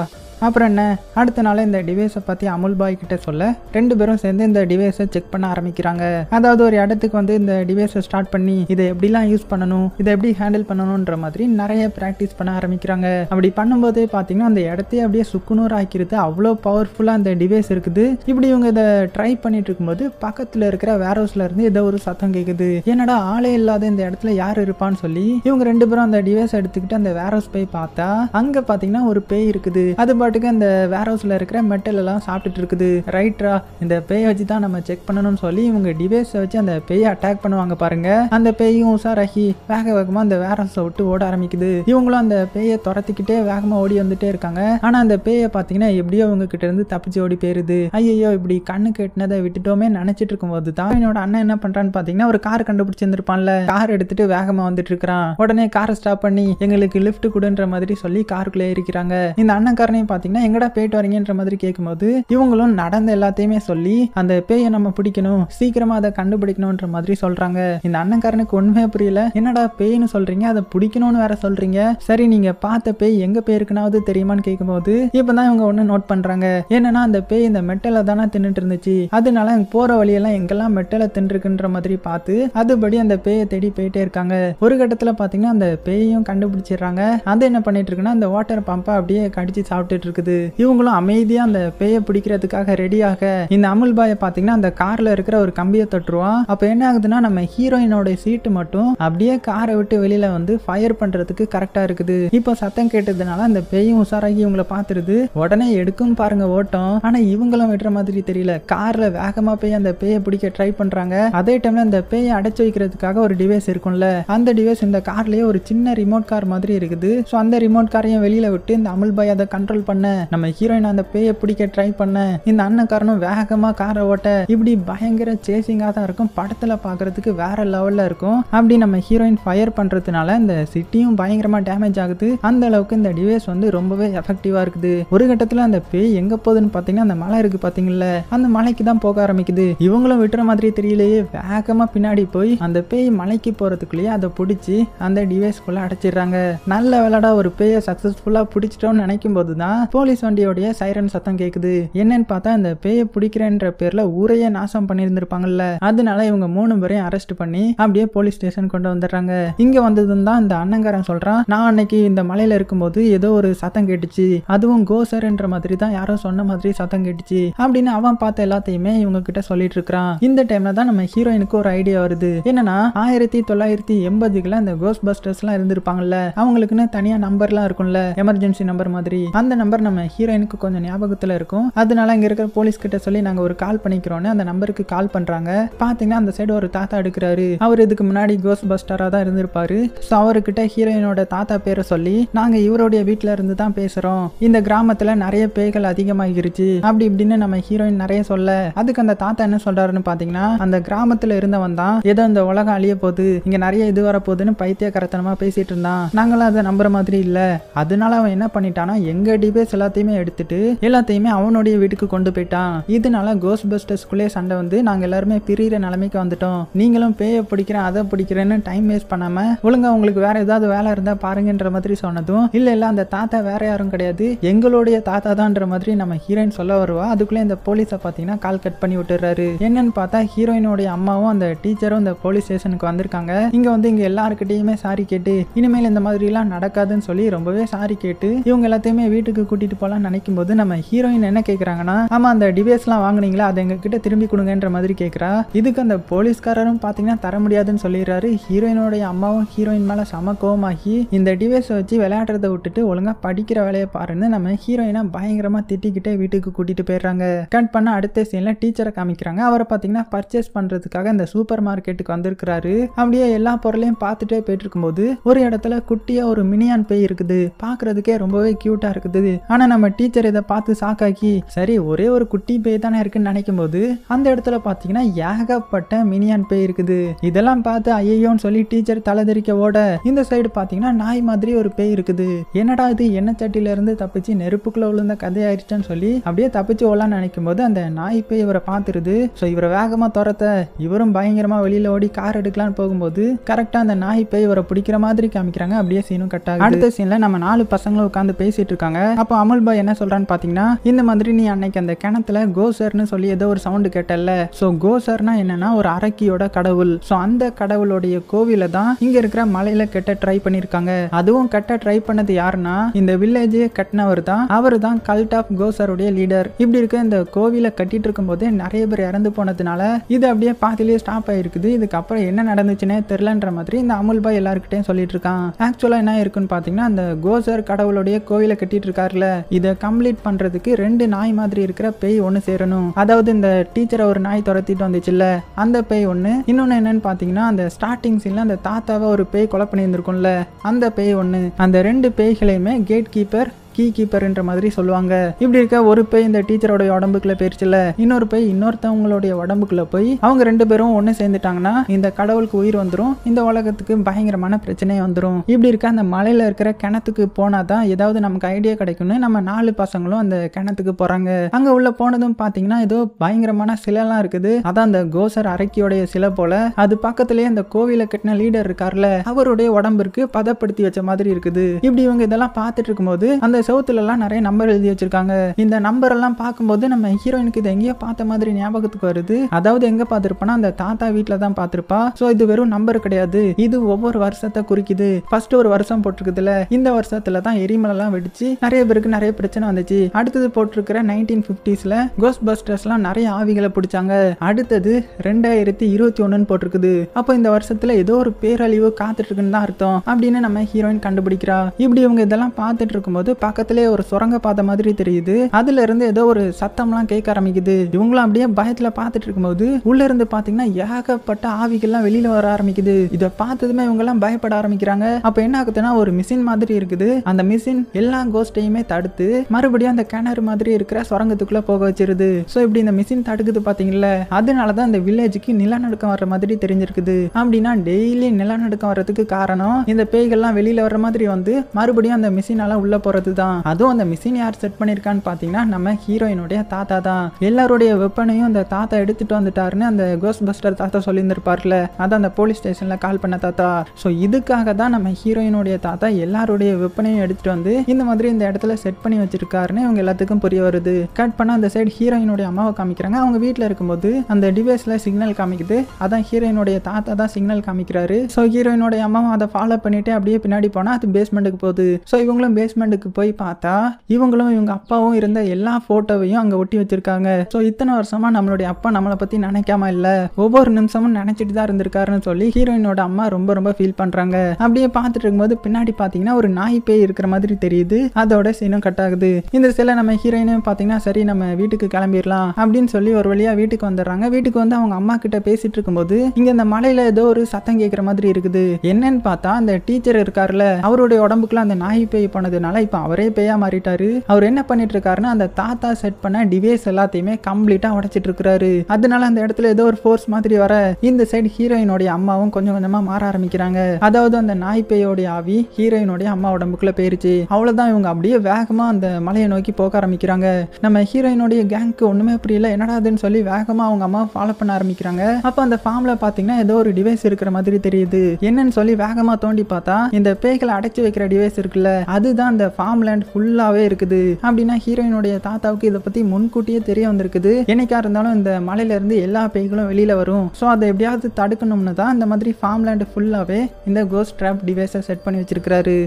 அப்புறம் என்ன, அடுத்த நாள் இந்த டிவைஸை பற்றி அமுல் பாய் கிட்ட சொல்ல ரெண்டு பேரும் சேர்ந்து இந்த டிவைஸை செக் பண்ண ஆரம்பிக்கிறாங்க. அதாவது ஒரு இடத்துக்கு வந்து இந்த டிவைஸை ஸ்டார்ட் பண்ணி இதை எப்படிலாம் யூஸ் பண்ணணும், இதை எப்படி ஹேண்டில் பண்ணணுன்ற மாதிரி நிறைய ப்ராக்டிஸ் பண்ண ஆரம்பிக்கிறாங்க. அப்படி பண்ணும்போதே பார்த்தீங்கன்னா அந்த இடத்தையே அப்படியே சுக்குநூறு ஆக்கிருது. அவ்வளோ பவர்ஃபுல்லாக அந்த டிவைஸ் இருக்குது. இப்படி இவங்க இதை ட்ரை பண்ணிட்டு இருக்கும்போது பக்கத்தில் இருக்கிற வேர் ஹவுஸ்ல இருந்து ஏதோ ஒரு சத்தம் கேட்குது. என்னடா ஆளே இல்லாத இந்த இடத்துல யார் இருப்பான்னு சொல்லி இவங்க ரெண்டு பேரும் அந்த டிவைஸ் எடுத்துக்கிட்டு அந்த வேர் ஹவுஸ் போய் பார்த்தா அங்கே பார்த்தீங்கன்னா ஒரு பேய் இருக்குது. அது பட் பாட்டுக்கு அந்த வேர் ஹவுஸ்ல இருக்கிற மெட்டல் எல்லாம் சாப்பிட்டுட்டு இருக்குது. ரைட்ரா, இந்த பேயை வச்சு தான் நம்ம செக் பண்ணணும்னு சொல்லி இவங்க டிவைஸை வச்சு அந்த பேயை அட்டாக் பண்ணுவாங்க பாருங்க. அந்த பேயும் உஷாராகி வேக வேகமா அந்த வேர் ஹவுஸை விட்டு ஓட ஆரம்பிக்குது. இவங்களும் அந்த பேயை துரத்திக்கிட்டே வேகமா ஓடி வந்துட்டே இருக்காங்க. ஆனா அந்த பேயை பாத்தீங்கன்னா எப்படியோ இவங்க கிட்ட இருந்து தப்பிச்சு ஓடி போயிருது. ஐயோ, இப்படி கண்ணு கெட்டினதை விட்டுட்டோமே நினைச்சிட்டு இருக்கும் போது தான் என்னோட அண்ணன் என்ன பண்றான்னு பாத்தீங்கன்னா ஒரு கார் கண்டுபிடிச்சிருந்திருப்பான்ல, கார் எடுத்துட்டு வேகமா வந்துட்டு இருக்கான். உடனே காரை ஸ்டாப் பண்ணி எங்களுக்கு லிஃப்ட் கொடுன்ற மாதிரி சொல்லி காருக்குள்ளே இருக்கிறாங்க. இந்த அண்ணன்காரனையும் பாத்தீங்கன்னா எங்கடா போயிட்டு வரீங்கன்ற மாதிரி கேட்கும்போது இவங்களும் நடந்த எல்லாத்தையுமே சொல்லி அந்த பேயை நம்ம பிடிக்கணும், சீக்கிரமா அதை கண்டுபிடிக்கணும்ன்ற மாதிரி சொல்றாங்க. இந்த அண்ணன்காரனுக்கு ஒண்ணுமே புரியல, என்னடா பேய்னு சொல்றீங்க, அதை பிடிக்கணும்னு வேற சொல்றீங்க, சரி நீங்க பார்த்த பேய் எங்க பேருக்குனாவது தெரியுமான்னு கேட்கும்போது இப்பதான் இவங்க ஒண்ணு நோட் பண்றாங்க. என்னன்னா அந்த பேய் இந்த மெட்டலை தானே தின்னுட்டு இருந்துச்சு, அதனால போற வழியெல்லாம் எங்கெல்லாம் மெட்டலை தின்றுக்குன்ற மாதிரி பார்த்து அதுபடி அந்த பேயை தேடி போயிட்டே இருக்காங்க. ஒரு கட்டத்துல பாத்தீங்கன்னா அந்த பேயையும் கண்டுபிடிச்சிடுறாங்க. அது என்ன பண்ணிட்டு இருக்குன்னா அந்த வாட்டர் பம்பை அப்படியே கடிச்சு சாப்பிட்டுட்டு இருக்குது. இவங்களும் அமைதியா அந்த பேயை பிடிக்கிறதுக்காக ரெடியாக இந்த அமுல் பாயை பாத்தீங்கன்னா அந்த கார்ல இருக்கிற ஒரு கம்பியை தட்டுருவான். அப்ப என்ன ஆகுதுன்னா நம்ம ஹீரோயினோட சீட்டு மட்டும் அப்படியே காரை விட்டு வெளியில வந்து ஃபயர் பண்றதுக்கு கரெக்டா இருக்குது. இப்ப சத்தம் கேட்டதுனால அந்த பேயும் உஷாராகி இவங்களை பாத்துருது. உடனே எடுக்கும் பாருங்க ஓட்டம். ஆனா இவங்களும் விடுற மாதிரி தெரியல, கார்ல வேகமா போய் அந்த பேயை பிடிக்க ட்ரை பண்றாங்க. அதே டைம்ல அந்த பேயை அடைச்சு வைக்கிறதுக்காக ஒரு டிவைஸ் இருக்கும்ல, அந்த டிவைஸ் இந்த கார்லயே ஒரு சின்ன ரிமோட் கார் மாதிரி இருக்குது. சோ அந்த ரிமோட் காரையும் வெளியில விட்டு இந்த அமுல் பாய் அதை கண்ட்ரோல் பண்ண நம்ம ஹீரோயின் அந்த பேயை பிடிக்க ட்ரை பண்ண இந்த அண்ணன் காரனும் வேகமா காரை ஓட்ட இப்படி பயங்கர சேசிங்கா தான் இருக்கும். படத்துல பாக்குறதுக்கு வேற லெவல்ல இருக்கும். அப்படி நம்ம ஹீரோயின் ஃபயர் பண்றதுனால இந்த சிட்டியும் பயங்கரமா டேமேஜ் ஆகுது. அந்த அளவுக்கு இந்த டிவைஸ் வந்து ரொம்பவே எஃபெக்டிவா இருக்குது. ஒரு கட்டத்துல அந்த பேய் எங்க போகுதுன்னு பாத்தீங்கன்னா அந்த மலை இருக்கு பாத்தீங்கல்ல, அந்த மலைக்கு தான் போக ஆரம்பிக்குது. இவங்களும் விட்டுற மாதிரி தெரியலையே, வேகமா பின்னாடி போய் அந்த பேய் மலைக்கு போறதுக்குள்ளேயே அதை பிடிச்சி அந்த டிவைஸ்குள்ள அடைச்சிடுறாங்க. நல்ல விளையாட ஒரு பேயை சக்சஸ்ஃபுல்லா பிடிச்சிட்டோம்னு நினைக்கும் போதுதான் போலீஸ் வண்டியோடைய சைரன் சத்தம் கேக்குது. என்னன்னு பார்த்தா அந்த பேயை பிடிக்கிறேன்ற பேர்ல ஊரையே நாசம் பண்ணியிருந்திருப்பாங்கல்ல, அதனால இவங்க 3 பேரையும் அரெஸ்ட் பண்ணி அப்படியே போலீஸ் ஸ்டேஷன் கொண்டு வந்துடுறாங்க. இங்க வந்ததும் தான் இந்த அண்ணங்காரன் சொல்றான், நான் அன்னைக்கு இந்த மலையில இருக்கும்போது ஏதோ ஒரு சத்தம் கேட்டுச்சு, அதுவும் கோசர்ன்ற மாதிரி தான் யாரோ சொன்ன மாதிரி சத்தம் கேட்டுச்சு அப்படின்னு அவன் பார்த்த எல்லாத்தையுமே இவங்க கிட்ட சொல்லிட்டு இருக்கிறான். இந்த டைம்ல தான் நம்ம ஹீரோயினுக்கு ஒரு ஐடியா வருது. என்னன்னா 1980க்குள்ள அந்த கோஸ்ட் பஸ்டர்ஸ் எல்லாம் இருந்திருப்பாங்கல்ல, அவங்களுக்குன்னு தனியா நம்பர் எல்லாம் இருக்கும்ல, எமர்ஜென்சி நம்பர் மாதிரி. அந்த நம்பர் நம்ம ஹீரோயினுக்கு கொஞ்சம் ஞாபகத்துல இருக்கும். அதனால இங்க இருக்கிற போலீஸ் கிட்ட சொல்லி நாங்க ஒரு கால் பண்ணிக்கிறோன்னு அந்த நம்பருக்கு கால் பண்றாங்க. பாத்தீங்கன்னா அந்த சைடு ஒரு தாத்தா எடுக்கிறாரு. அவர் இதுக்கு முன்னாடி கோஸ்ட் பஸ்டரா தான் இருந்திருப்பாரு. சோ அவர்கிட்ட ஹீரோயினோட தாத்தா பேரை சொல்லி, நாங்க இவருடைய வீட்டுல இருந்து தான் பேசுறோம், இந்த கிராமத்துல நிறைய பேய்கள் அதிகமாகிருச்சு அப்படி இப்படின்னு நம்ம ஹீரோயின் நிறைய சொல்ல, அதுக்கு அந்த தாத்தா என்ன சொல்றாருன்னு பாத்தீங்கன்னா, அந்த கிராமத்துல இருந்தவன் தான் ஏதோ இந்த உலகம் அழிய போகுது, இங்க நிறைய இது வர போகுதுன்னு பைத்தியக்காரத்தனமா பேசிட்டு இருந்தான், நாங்களும் அதை நம்புற மாதிரி இல்ல, அதனால அவன் என்ன பண்ணிட்டானா எங்க டிவைஸ் எல்லாத்தையுமே எடுத்துட்டு எல்லாத்தையுமே அவனுடைய வீட்டுக்கு கொண்டு போயிட்டான். இதனால கோஸ்ட் பஸ்டர்ஸ்குள்ளே சண்டை வந்து நாங்க எல்லாருமே பிரியிற நிலைமைக்கு வந்துட்டோம். நீங்களும் பேயை பிடிக்கிறேன் அதை பிடிக்கிறேன்னு டைம் வேஸ்ட் பண்ணாம ஒழுங்கா உங்களுக்கு வேற ஏதாவது வேலை இருந்தா பாருங்கன்ற மாதிரி சொன்னதும், இல்ல இல்ல அந்த தாத்தா வேற யாரும் கிடையாது, எங்களுடைய தாத்தா தான்ன்ற மாதிரி நம்ம ஹீரோயின் சொல்ல வருவா. அதுக்குள்ளே இந்த போலீஸை பாத்தீங்கன்னா கால் கட் பண்ணி விட்டுறாரு. என்னன்னு பார்த்தா ஹீரோயினுடைய அம்மாவும் அந்த டீச்சரும் இந்த போலீஸ் ஸ்டேஷனுக்கு வந்திருக்காங்க. இங்க வந்து இங்க எல்லாருக்கிட்டையுமே சாரி கேட்டு இனிமேல் இந்த மாதிரி எல்லாம் நடக்காதுன்னு சொல்லி ரொம்பவே சாரி கேட்டு இவங்க எல்லாத்தையுமே வீட்டுக்கு கூட்டிட்டு போலாம் நினைக்கும் போது நம்ம ஹீரோயின் என்ன கேக்குறாங்கன்னா, ஆமா அந்த டிவைஸ் எல்லாம் வாங்குனீங்களா அதை எங்க கிட்ட திரும்பி கொடுங்கன்ற மாதிரி கேக்குறா. இதுக்கு அந்த போலீஸ்காரரும் பாத்தீங்கன்னா தர முடியாதுன்னு சொல்லிடுறாரு. ஹீரோயினோடைய அம்மாவும் ஹீரோயின் மேல சம கோவமாகி இந்த டிவைஸ் வச்சு விளையாடுறதை விட்டுட்டு ஒழுங்கா படிக்கிற வேலையை பாருன்னு நம்ம ஹீரோயினா பயங்கரமா திட்டிக்கிட்டே வீட்டுக்கு கூட்டிட்டு போயிடுறாங்க. கட் பண்ண அடுத்த சீன்ல டீச்சரை காமிக்கிறாங்க. அவரை பாத்தீங்கன்னா பர்ச்சேஸ் பண்றதுக்காக இந்த சூப்பர் மார்க்கெட்டுக்கு வந்திருக்கிறாரு. அப்படியே எல்லா பொருளையும் பார்த்துட்டே போயிட்டு இருக்கும்போது ஒரு இடத்துல குட்டியா ஒரு மினியான் பேய் இருக்குது. பாக்குறதுக்கே ரொம்பவே கியூட்டா இருக்குது. ஆனா நம்ம டீச்சர் இதை பார்த்து சாக்காக்கி சரி ஒரே ஒரு குட்டி பேய் தானே இருக்குன்னு நினைக்கும் போது அந்த இடத்துல பாத்தீங்கன்னா ஏகப்பட்ட மினியான் பேய் இருக்குது. இதெல்லாம் பார்த்து ஐயோன்னு சொல்லி டீச்சர் தலைதெறிக்க ஓட இந்த சைடு பாத்தீங்கன்னா நாய் மாதிரி ஒரு பேய் இருக்குது. என்னடா இது எண்ணெய் சட்டில இருந்து தப்பிச்சு நெருப்புக்குள்ள விழுந்த கதையாயிருச்சான்னு சொல்லி அப்படியே தப்பிச்சு ஓடலான்னு நினைக்கும் போது அந்த நாய் பேய் இவரை பார்த்துருது. சோ இவரை வேகமா துரத்த இவரும் பயங்கரமா வெளியில ஓடி கார் எடுக்கலான்னு போகும்போது கரெக்டா அந்த நாய் பேய் இவரை பிடிக்கிற மாதிரி காமிக்கிறாங்க. அப்படியே சீனும் கட் ஆகுது. அடுத்த சீன்ல நம்ம 4 பசங்களும் உட்காந்து பேசிட்டு இருக்காங்க. அப்போ அமுல் பாய் என்ன சொல்றான்னு பாத்தீங்கன்னா, இந்த மாதிரி நீ அன்னைக்கு அந்த கிணத்துல கோசர்னு சொல்லி ஏதோ ஒரு சவுண்டு கேட்டல்ல, சோ கோசர்னா என்னன்னா ஒரு அரக்கியோட கடவுள். சோ அந்த கடவுளுடைய கோவில தான் இங்க இருக்கிற மலையில கெட்ட ட்ரை பண்ணிருக்காங்க. அதுவும் கெட்ட ட்ரை பண்ணது யாருன்னா இந்த வில்லேஜே கட்டினவர் தான். அவரு தான் கல்ட் ஆஃப் கோசருடைய லீடர். இப்படி இருக்க இந்த கோவில கட்டிட்டு இருக்கும் போதே நிறைய பேர் இறந்து போனதுனால இது அப்படியே பாதியிலேயே ஸ்டாப் ஆயிருக்குது. இதுக்கப்புறம் என்ன நடந்துச்சுன்னே தெரியலன்ற மாதிரி இந்த அமுல் பாய் எல்லாருக்கிட்டையும் சொல்லிட்டு இருக்கான். ஆக்சுவலா என்ன இருக்குன்னு பாத்தீங்கன்னா, அந்த கோசர் கடவுளுடைய கோவில கட்டிட்டு இருக்காரு டீச்சர்ல இதை கம்ப்ளீட் பண்றதுக்கு ரெண்டு நாய் மாதிரி இருக்கிற பேய் ஒன்று சேரணும். அதாவது இந்த டீச்சரை ஒரு நாய் துரத்திட்டு வந்துச்சுல்ல, அந்த பேய் ஒன்று. இன்னொன்று என்னன்னு பார்த்தீங்கன்னா, அந்த ஸ்டார்டிங் சீன்ல அந்த தாத்தாவை ஒரு பேய் கொலை பண்ணியிருந்திருக்கும்ல, அந்த பேய் ஒன்று. அந்த ரெண்டு பேய்களையுமே கேட் கீப்பர், கீ கீப்பர்ன்ற மாதிரி சொல்லுவாங்க. இப்படி இருக்க ஒரு பேய் இந்த டீச்சரோட உடம்புக்குள்ள போயிருச்சுல, இன்னொரு பேய் இன்னொருத்தவங்களுடைய உடம்புக்குள்ள போய் அவங்க ரெண்டு பேரும் ஒன்று சேர்ந்துட்டாங்கன்னா இந்த கடவுளுக்கு உயிர் வந்துடும், இந்த உலகத்துக்கு பயங்கரமான பிரச்சனை வந்துடும். இப்படி இருக்க அந்த மலையில இருக்கிற கிணத்துக்கு போனாதான் ஏதாவது நமக்கு ஐடியா கிடைக்கும்னு நம்ம நாலு பசங்களும் அந்த கிணத்துக்கு போறாங்க. அங்க உள்ள போனதும் பாத்தீங்கன்னா ஏதோ பயங்கரமான சிலைலாம் இருக்குது. அதான் அந்த கோசர் அரக்கியோடைய சிலை போல. அது பக்கத்துலயே அந்த கோவிலை கட்டின லீடர் இருக்கார்ல, அவருடைய உடம்புக்கு பதப்படுத்தி வச்ச மாதிரி இருக்குது. இப்படி இவங்க இதெல்லாம் பார்த்துட்டு இருக்கும்போது அந்த சவுத்துல எல்லாம் நிறைய நம்பர் எழுதி வச்சிருக்காங்க. இந்த நம்பர் எல்லாம் பார்க்கும்போது நம்ம ஹீரோயினுக்கு இதை எங்கேயோ பார்த்த மாதிரி ஞாபகத்துக்கு வருது. அதாவது எங்க பார்த்திருப்போம்னா, அந்த தாத்தா வீட்டில தான் பார்த்திருப்பா. சோ இது வெறும் நம்பர் கிடையாது, இது ஒவ்வொரு வருஷத்தை குறிக்குது. ஃபர்ஸ்ட் ஒரு வருஷம் போட்டிருக்குதுல, இந்த வருஷத்துல தான் எரிமலைலாம் வெடிச்சு நிறைய பேருக்கு நிறைய பிரச்சனை வந்துச்சு. அடுத்தது போட்டிருக்கிற 1950s கோஸ்ட் பஸ்டர்ஸ்லாம் நிறைய ஆவிகளை பிடிச்சாங்க. அடுத்தது 2021 போட்டிருக்குது. அப்போ இந்த வருஷத்துல ஏதோ ஒரு பேரழிவு காத்துட்டு இருக்குன்னு தான் அர்த்தம் அப்படின்னு நம்ம ஹீரோயின் கண்டுபிடிக்கிறா. இப்படி இவங்க இதெல்லாம் பார்த்துட்டு இருக்கும்போது பக்கத்திலே ஒரு சுரங்க பாதை மாதிரி தெரியுது. அதுல இருந்து ஏதோ ஒரு சத்தம்லாம் கேட்க ஆரம்பிக்குது. இவங்களும் அப்படியே பயத்துல பார்த்துட்டு இருக்கும்போது உள்ள இருந்து பாத்தீங்கன்னா ஏகப்பட்ட ஆவிகள்லாம் வெளியில வர ஆரம்பிக்குது. இதை பார்த்ததுமே இவங்க எல்லாம் பயப்பட ஆரம்பிக்கிறாங்க. அப்ப என்ன ஆகுதுன்னா, ஒரு மிஷின் மாதிரி இருக்குது. அந்த மிஷின் எல்லா கோஸ்டையுமே தடுத்து மறுபடியும் அந்த கிணறு மாதிரி இருக்கிற சுரங்கத்துக்குள்ள போக வச்சிருது. சோ இப்படி இந்த மிஷின் தடுக்குது பாத்தீங்கல்ல, அதனாலதான் இந்த வில்லேஜுக்கு நிலநடுக்கம் வர்ற மாதிரி தெரிஞ்சிருக்குது. அப்படின்னா டெய்லி நிலநடுக்கம் வர்றதுக்கு காரணம் இந்த பேய்கள்லாம் வெளியில வர்ற மாதிரி வந்து மறுபடியும் அந்த மிஷினால உள்ள போறது தான். அதுவும் அந்த மிஷின் யார் செட் பண்ணிருக்கான்னு பாத்தீங்கன்னா நம்ம ஹீரோயினுடைய தாத்தா தான். எல்லாருடைய வெப்பனையும் அந்த தாத்தா எடுத்துட்டு வந்துட்டாருன்னு அந்த கோஸ்ட் பஸ்டர் தாத்தா சொல்லியிருந்திருப்பார்ல, அதான் அந்த போலீஸ் ஸ்டேஷன்ல கால் பண்ண தாத்தா. சோ இதுக்காக தான் நம்ம ஹீரோயினுடைய தாத்தா எல்லாருடைய வெப்பனையும் எடுத்துட்டு வந்து இந்த மாதிரி இந்த இடத்துல செட் பண்ணி வச்சிருக்காருன்னு இவங்க எல்லாத்துக்கும் புரிய வருது. கட் பண்ண அந்த சைடு ஹீரோயினுடைய அம்மாவை காமிக்கிறாங்க. அவங்க வீட்டுல இருக்கும்போது அந்த டிவைஸ்ல சிக்னல் காமிக்குது. அதான் ஹீரோயினுடைய தாத்தா தான் சிக்னல் காமிக்கிறாரு. சோ ஹீரோயினுடைய அம்மாவும் அதை ஃபாலோ பண்ணிட்டு அப்படியே பின்னாடி போனா அது பேஸ்மெண்ட்டுக்கு போகுது. சோ இவங்களும் பேஸ்மெண்ட்டுக்கு போய் பார்த்தா இவங்களும் இவங்க அப்பாவும் இருந்த எல்லா போட்டோவையும் அங்க ஒட்டி வச்சிருக்காங்க. சோ இத்தனை வருஷமா நம்மளுடைய அப்பா நம்மளை பத்தி நினைக்காம இல்ல, ஒவ்வொரு நிமிஷமும் நினைச்சிட்டு தான் இருந்திருக்காருன்னு சொல்லி ஹீரோயினோட அம்மா ரொம்ப ரொம்ப ஃபீல் பண்றாங்க. அப்படியே பார்த்துட்டு இருக்கும்போது பின்னாடி பாத்தீங்கன்னா ஒரு நாய் பேய் இருக்கிற மாதிரி தெரியுது. அதோட சீனும் கட் ஆகுது. இந்த சில நம்ம ஹீரோயினும் பாத்தீங்கன்னா சரி நம்ம வீட்டுக்கு கிளம்பிடலாம் அப்படின்னு சொல்லி ஒரு வழியா வீட்டுக்கு வந்துடுறாங்க. வீட்டுக்கு வந்து அவங்க அம்மா கிட்ட பேசிட்டு இருக்கும்போது இங்க இந்த மலையில ஏதோ ஒரு சத்தம் கேட்கிற மாதிரி இருக்குது. என்னன்னு பார்த்தா அந்த டீச்சர் இருக்காருல, அவருடைய உடம்புக்குள்ள அந்த நாய் பேய் போனதுனால இப்ப அவரே பேயா மாறிட்டாரு. அவர் என்ன பண்ணிட்டு இருக்காருன்னா, அந்த தாத்தா செட் பண்ண டிவைஸ் எல்லாத்தையுமே கம்ப்ளீட்டா உடைச்சிட்டு இருக்காரு. அதனால அந்த இடத்துல ஏதோ ஒரு ஃபோர்ஸ் மாதிரி வர இந்த சைடு ஹீரோயினுடைய அம்மாவும் கொஞ்சம் கொஞ்சமா மாற ஆரம்பிக்கிறாங்க. அதாவது அந்த நாய் பேயோடைய ஆவி ஹீரோயினுடைய அம்மா உடம்புக்குள்ள போயிருச்சு. அவ்வளவுதான், இவங்க அப்படியே வேகமா அந்த மலையை நோக்கி போக ஆரம்பிக்கிறாங்க. நம்ம ஹீரோயினுடைய கேங்க்கு ஒண்ணுமே புரியல, என்னடாதுன்னு சொல்லி வேகமா அவங்க அம்மா ஃபாலோ பண்ண ஆரம்பிக்கிறாங்க. அப்ப அந்த ஃபார்ம்ல பாத்தீங்கன்னா ஏதோ ஒரு டிவைஸ் இருக்கிற மாதிரி தெரியுது. என்னன்னு சொல்லி வேகமா தோண்டி பார்த்தா இந்த பேய்களை அடைச்சு வைக்கிற டிவைஸ் இருக்குல்ல, அதுதான் அந்த ஃபார்ம் லேண்ட் ஃபுல்லாவே இருக்குது. அப்படின்னா ஹீரோயினுடைய தாத்தாவுக்கு இதை பத்தி முன்கூட்டியே தெரிய வந்திருக்குது. என்னைக்கா இருந்தாலும் இந்த மலையில இருந்து எல்லா பேய்களும் வெளியில வரும். சோ அதை எப்படியாவது தடுக்கணும்னு தான் இந்த மாதிரி ஃபார்ம் லேண்ட் ஃபுல்லாவே இந்த கோஸ்ட் ட்ராப் டிவைஸை செட் பண்ணி வச்சிருக்காரு.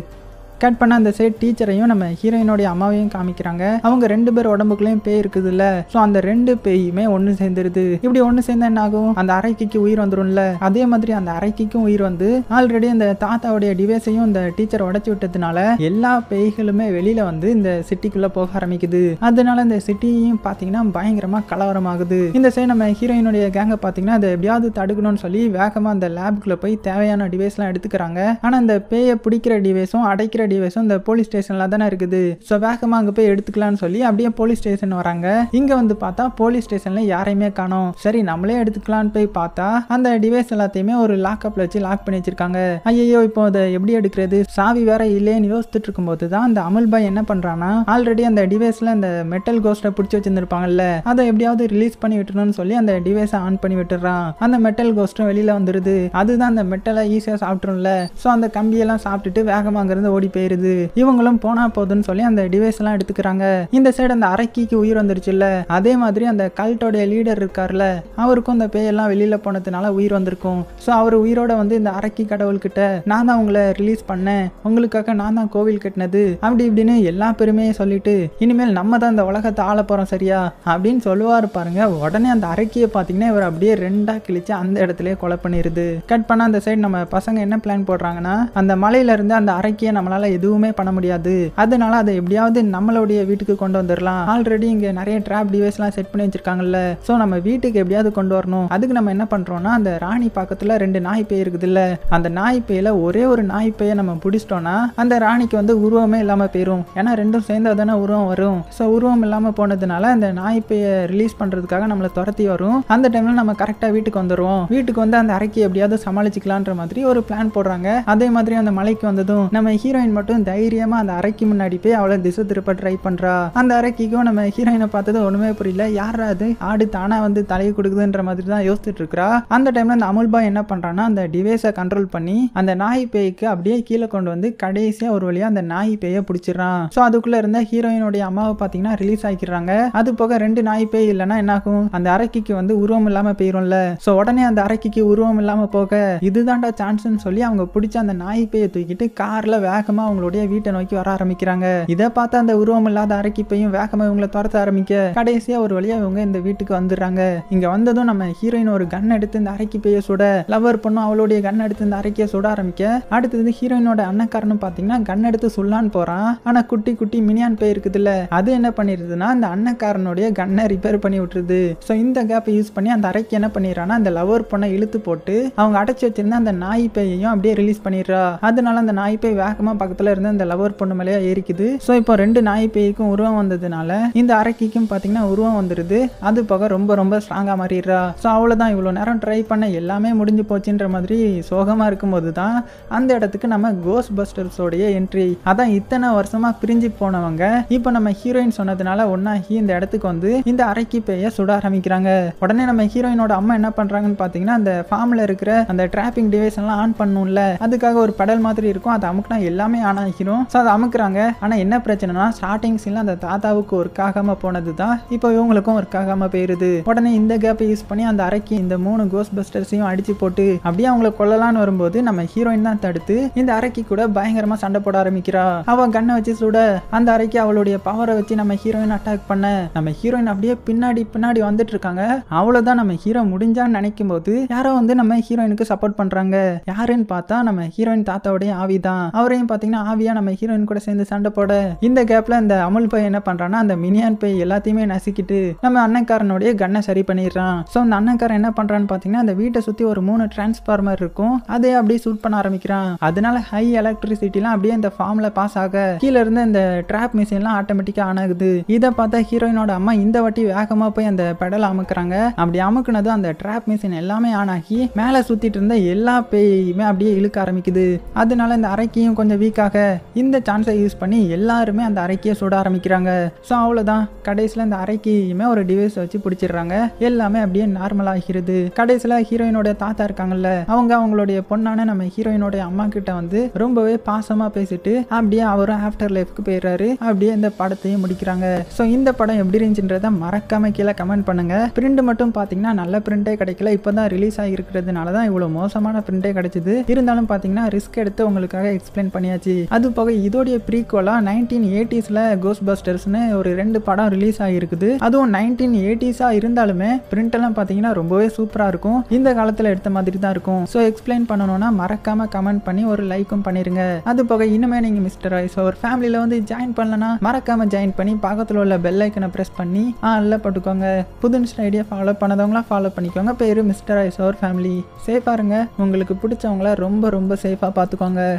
கட் பண்ண அந்த சைட் டீச்சரையும் நம்ம ஹீரோயினுடைய அம்மாவையும் காமிக்கிறாங்க. அவங்க ரெண்டு பேர் உடம்புக்குள்ளேயும் பேய் இருக்குதுல்ல, ஸோ அந்த ரெண்டு பேயுமே ஒன்று சேர்ந்துருது. இப்படி ஒன்று சேர்ந்தா என்ன ஆகும், அந்த அரைக்கிக்கு உயிர் வந்துடும்ல, அதே மாதிரி அந்த அரைக்கிக்கும் உயிர் வந்து ஆல்ரெடி அந்த தாத்தாவுடைய டிவைஸையும் இந்த டீச்சர் உடச்சி விட்டதுனால எல்லா பேய்களுமே வெளியில வந்து இந்த சிட்டிக்குள்ள போக ஆரம்பிக்குது. அதனால இந்த சிட்டியும் பார்த்தீங்கன்னா பயங்கரமா கலவரமாகுது. இந்த சைட் நம்ம ஹீரோயினுடைய கேங்கை பார்த்தீங்கன்னா அதை எப்படியாவது தடுக்கணும்னு சொல்லி வேகமா அந்த லேபுக்குள்ள போய் தேவையான டிவைஸ்லாம் எடுத்துக்கிறாங்க. ஆனால் அந்த பேயை பிடிக்கிற டிவைஸும் அடைக்கிற டிவைஸும் இந்த போலீஸ் ஸ்டேஷன்ல தானே இருக்குது. சோ வேகமா அங்க போய் எடுத்துக்கலாம்னு சொல்லி அப்படியே போலீஸ் ஸ்டேஷன் வராங்க. இங்க வந்து பார்த்தா போலீஸ் ஸ்டேஷன்ல யாரையுமே காணோம். சரி நம்மளே எடுத்துக்கலாம்னு போய் பார்த்தா அந்த டிவைஸ் எல்லாத்தையுமே ஒரு லாக்அப்ல வச்சு லாக் பண்ணி வச்சிருக்காங்க. ஐயோ இப்போ அதை எப்படி எடுக்கிறது, சாவி வேற இல்லையேன்னு யோசிச்சுட்டு இருக்கும் போதுதான் அந்த அமுல்பாய் என்ன பண்றான்னா, ஆல்ரெடி அந்த டிவைஸ்ல அந்த மெட்டல் கோஸ்ட பிடிச்சி வச்சிருந்திருப்பாங்கல்ல, அதை எப்படியாவது ரிலீஸ் பண்ணி விட்டுறணும்னு சொல்லி அந்த டிவைஸ ஆன் பண்ணி விட்டுறான். அந்த மெட்டல் கோஸ்டும் வெளியில வந்துருது. அதுதான் அந்த மெட்டலை ஈஸியா சாப்பிட்டுரும்ல, சோ அந்த கம்பியெல்லாம் சாப்பிட்டுட்டு வேகமா அங்கிருந்து ஓடி போயிருது. இவங்களும் போனா போதுன்னு சொல்லி அந்த டிவைஸ் எல்லாம் எடுத்துக்கிறாங்க. இந்த சைடு அந்த அரக்கிக்கு உயிர் வந்துருச்சுல்ல, அதே மாதிரி அந்த கல்ட்டோடைய லீடர் இருக்கார்ல, அவருக்கும் இந்த பேயெல்லாம் வெளியில போனதுனால உயிர் வந்திருக்கும். ஸோ அவர் உயிரோட வந்து இந்த அரக்கி கடவுள்கிட்ட நான் தான் உங்களை ரிலீஸ் பண்ணேன், உங்களுக்காக நான் தான் கோவில் கட்டினது அப்படி இப்படின்னு எல்லா பெருமையை சொல்லிட்டு இனிமேல் நம்ம தான் இந்த உலகத்தை ஆள போறோம் சரியா அப்படின்னு சொல்லுவாரு பாருங்க. உடனே அந்த அரக்கியை பார்த்தீங்கன்னா இவர் அப்படியே ரெண்டா கிழிச்சு அந்த இடத்துல கொலை பண்ணிடுது. கட் பண்ண அந்த சைடு நம்ம பசங்க என்ன பிளான் போடுறாங்கன்னா, அந்த மலையில இருந்து அந்த அரக்கியை நம்மளால நம்மளால எதுவுமே பண்ண முடியாது. அதனால அதை எப்படியாவது நம்மளுடைய வீட்டுக்கு கொண்டு வந்துடலாம். ஆல்ரெடி இங்க நிறைய ட்ராப் டிவைஸ் எல்லாம் செட் பண்ணி வச்சிருக்காங்கல்ல, சோ நம்ம வீட்டுக்கு எப்படியாவது கொண்டு வரணும். அதுக்கு நம்ம என்ன பண்றோம்னா, அந்த ராணி பக்கத்துல ரெண்டு நாய் பேய் இருக்குது இல்ல, அந்த நாய் பேயில ஒரே ஒரு நாய் பேயை நம்ம பிடிச்சிட்டோம்னா அந்த ராணிக்கு வந்து உருவமே இல்லாம போயிரும். ஏன்னா ரெண்டும் சேர்ந்தா தானே உருவம் வரும். ஸோ உருவம் இல்லாம போனதுனால அந்த நாய் பேயை ரிலீஸ் பண்றதுக்காக நம்மளை துரத்தி வரும். அந்த டைம்ல நம்ம கரெக்டா வீட்டுக்கு வந்துடுவோம். வீட்டுக்கு வந்து அந்த அறைக்கு எப்படியாவது சமாளிச்சுக்கலான்ற மாதிரி ஒரு பிளான் போடுறாங்க. அதே மாதிரி அந்த மலைக்கு வந்ததும் நம்ம ஹீரோயின் மட்டும் தைரியமா அந்த அறைக்கு முன்னாடி போய் அவளை திசை திருப்ப ட்ரை பண்றா. அந்த அறைக்கும் நம்ம ஹீரோயினை பார்த்தது ஒண்ணுமே புரியல. யாரா அது ஆடு தானா வந்து தலையை கொடுக்குதுன்ற மாதிரி தான் யோசிச்சுட்டு இருக்கிறா. அந்த டைம்ல அந்த அமுல்பா என்ன பண்றான்னா, அந்த டிவைஸை கண்ட்ரோல் பண்ணி அந்த நாய் பேய்க்கு அப்படியே கீழே கொண்டு வந்து கடைசியா ஒரு வழியா அந்த நாய் பேயை பிடிச்சிடறான். சோ அதுக்குள்ள இருந்த ஹீரோயினுடைய அம்மாவை பாத்தீங்கன்னா ரிலீஸ் ஆகிக்கிறாங்க. அது போக ரெண்டு நாய் பேய் இல்லைன்னா என்ன ஆகும், அந்த அரக்கிக்கு வந்து உருவம் இல்லாம போயிரும்ல. சோ உடனே அந்த அரக்கிக்கு உருவம் இல்லாம போக இதுதான்டா சான்ஸ்ன்னு சொல்லி அவங்க பிடிச்ச அந்த நாய் பேயை தூக்கிட்டு கார்ல வேகமா அவங்களுடைய வீட்டை நோக்கி வர ஆரம்பிக்கிறாங்க. இதை பார்த்து அந்த உருவம் இல்லாத அரக்கி பேயும் வேகமா இவங்களை துரத்த ஆரம்பிக்க கடைசியா ஒரு வழியா இவங்க இந்த வீட்டுக்கு வந்துடுறாங்க. இங்க வந்ததும் நம்ம ஹீரோயின் ஒரு கன் எடுத்து இந்த அரக்கி பேயை சுட லவர் பண்ணும். அவளுடைய கன் எடுத்து இந்த அரக்கியை சுட ஆரம்பிக்க அடுத்தது ஹீரோயினோட அண்ணக்காரன்னு பாத்தீங்கன்னா கன் எடுத்து சுல்லான்னு போறான். ஆனா குட்டி குட்டி மினியான் பேய் இருக்குதுல்ல, அது என்ன பண்ணிருதுன்னா அந்த அண்ணக்காரனுடைய கன்னை ரிப்பேர் பண்ணி விட்டுருது. சோ இந்த கேப் யூஸ் பண்ணி அந்த அறைக்கு என்ன பண்ணிடுறான்னா அந்த லவர் பண்ண இழுத்து போட்டு அவங்க அடைச்சி வச்சிருந்த அந்த நாய் பேயையும் அப்படியே ரிலீஸ் பண்ணிடுறா. அதனால அந்த நாய் பேய் வேகமா பக்கத்துல இருந்து அந்த லவர் பொண்ணு மேலேயே ஏறிக்குது. சோ இப்போ ரெண்டு நாய் பேய்க்கும் உருவம் வந்ததுனால இந்த அறைக்கும் பாத்தீங்கன்னா உருவம் வந்துருது. அது போக ரொம்ப ரொம்ப ஸ்ட்ராங்கா மாறிடுறா. சோ அவ்வளவுதான், இவ்வளவு நேரம் ட்ரை பண்ண எல்லாமே முடிஞ்சு போச்சுன்ற மாதிரி சோகமா இருக்கும்போது தான் அந்த இடத்துக்கு நம்ம கோஸ்ட் பஸ்டர்ஸ் உடைய என்ட்ரி. அதான் இத்தனை வருஷமா பிரிஞ்சு போனவங்க இப்போ நம்ம ஹீரோயின் சொன்னதுனால ஒன்னாகி இந்த இடத்துக்கு வந்து இந்த அறைக்கு பேய சுட ஆரம்பிக்கிறாங்க. உடனே நம்ம ஹீரோயினோட அம்மா என்ன பண்றாங்கன்னு பாத்தீங்கன்னா, அந்த ஃபார்ம்ல இருக்கிற அந்த டிராப்பிங் டிவைஸ் எல்லாம் ஆன் பண்ணும்ல, அதுக்காக ஒரு பெடல் மாதிரி இருக்கும், அதை அமுக்குனா எல்லாமே ஆன் ஆகிரும். ஸோ அதை அமுக்குறாங்க. ஆனா என்ன பிரச்சனைனா, ஸ்டார்டிங் சீன்ல அந்த தாத்தாவுக்கு ஒர்க் ஆகாம போனதுதான் இப்போ இவங்களுக்கும் ஒர்க் ஆகாம போயிருது. உடனே இந்த கேப்பை யூஸ் பண்ணி அந்த அறைக்கு இந்த 3 கோஸ்ட் பஸ்டர்ஸையும் அடிச்சு போட்டு அப்படியே அவங்களை கொல்லலான்னு வரும்போது நம்ம ஹீரோயின் தான் தடுத்து இந்த அறைக்கு கூட பயங்கரமா சண்டை போட ஆரம்பிக்கிறா. அவ கண்ணை வச்சு சுட, அந்த அறைக்கு அவளுடைய பவரை வச்சு நம்ம ஹீரோயின் அட்டாக் பண்ண, நம்ம ஹீரோயின் அப்படியே பின்னாடி பின்னாடி வந்துட்டு இருக்காங்க. அவ்வளவுதான், நம்ம ஹீரோ முடிஞ்சான்னு நினைக்கும் போது யாரோ வந்து நம்ம ஹீரோயினுக்கு சப்போர்ட் பண்றாங்க. யாருன்னு பார்த்தா நம்ம ஹீரோயின் தாத்தாவுடைய ஆவி தான். அவரையும் பாத்தீங்கன்னா ஆவியா நம்ம ஹீரோயின் கூட சேர்ந்து சண்டை போட, இந்த கேப்ல இந்த அமுல் பை என்ன பண்றான்னா அந்த மினியான் பை எல்லாத்தையுமே நசுக்கிட்டு நம்ம அண்ணக்காரனுடைய கண்ணை சரி பண்ணிடுறான். சோ அந்த அண்ணக்காரன் என்ன பண்றான்னு பாத்தீங்கன்னா, அந்த வீட்டை சுத்தி ஒரு 3 டிரான்ஸ்பார்மர் இருக்கும், அதை அப்படியே சூட் பண்ண ஆரம்பிக்கிறான். அதனால ஹை எலக்ட்ரிசிட்டிலாம் அப்படியே இந்த ஃபார்ம்ல பாஸ் ஆக கீழே இருந்து இந்த ட்ராப் மிஷின்லாம் ஆட்டோமேட்டிக்கா ஆன் ஆகுது. இதை பார்த்தா ஹீரோயினோட அம்மா இந்த வாட்டி வேகமா போய் அந்த பெடல் அமுக்குறாங்க. அப்படி அமுக்குனதும் அந்த ட்ராப் மிஷின் எல்லாமே ஆன் ஆகி மேல சுத்திட்டு இருந்த எல்லா பேயுமே அப்படியே இழுக்க ஆரம்பிக்குது. அதனால இந்த அறைக்கையும் கொஞ்சம் வீக்காக இந்த சான்ஸை யூஸ் பண்ணி எல்லாருமே அந்த அறைக்கையை சுட ஆரம்பிக்கிறாங்க. ஸோ அவ்வளோதான், கடைசியில் அந்த அறைக்கையுமே ஒரு டிவைஸ் வச்சு பிடிச்சிடுறாங்க. எல்லாமே அப்படியே நார்மல் ஆகிறது. கடைசியில் ஹீரோயினோட தாத்தா இருக்காங்கல்ல, அவங்க அவங்களுடைய பொண்ணான நம்ம ஹீரோயினோட அம்மா கிட்ட வந்து ரொம்பவே பாசமா பேசிட்டு அப்படியே அவரும் ஆஃப்டர் லைஃப்க்கு போயிடுறாரு. அப்படியே இந்த படத்தையும் முடிக்கிறாங்க. ஸோ இந்த படம் எப்படி இருந்துச்சுன்றத மறக்காம கீழே கமெண்ட் பண்ணுங்க. பிரிண்ட் மட்டும் பாத்தீங்கன்னா நல்ல பிரிண்டே கிடைக்கல. இப்பதான் ரிலீஸ் ஆகிருக்கிறதுனால தான் இவ்வளவு மோசமான பிரிண்டே கிடைச்சது. இருந்தாலும் பாத்தீங்கன்னா ரிஸ்க் எடுத்து உங்களுக்காக எக்ஸ்பிளைன் பண்ணியாச்சு. அது போக இதோடைய ப்ரீக்வலா 1980s கோஸ்ட் பஸ்டர்ஸ்னு ஒரு 2 படம் ரிலீஸ் ஆகிருக்குது. அதுவும் 1980s இருந்தாலுமே பிரிண்ட் எல்லாம் பாத்தீங்கன்னா ரொம்பவே சூப்பரா இருக்கும். இந்த காலத்துல எடுத்த மாதிரி தான் இருக்கும். ஸோ எக்ஸ்பிளைன் பண்ணணும்னா மறக்காம கமெண்ட் பண்ணி ஒரு லைக்கும் பண்ணிருங்க. அது போக இனிமே நீங்க மிஸ்டர் ரைஸ் ஹவர் ஃபேமிலியில வந்து ஜாயின் பண்ணலனா மறக்காம ஜாயின் பண்ணி பக்கத்துல உள்ள பெல் ஐக்கனை பிரஸ் பண்ணி ஆல்ல போட்டுக்கோங்க. புது இன்ஸ்டா ஐடியா ஃபாலோ பண்ணதவங்களா ஃபாலோ பண்ணிக்கோங்க. பேரு மிஸ்டர் ரைஸ் ஹவர் ஃபேமிலி. சேஃபா இருங்க, உங்களுக்கு பிடிச்சவங்கள ரொம்ப ரொம்ப சேஃபா பாத்துக்கோங்க.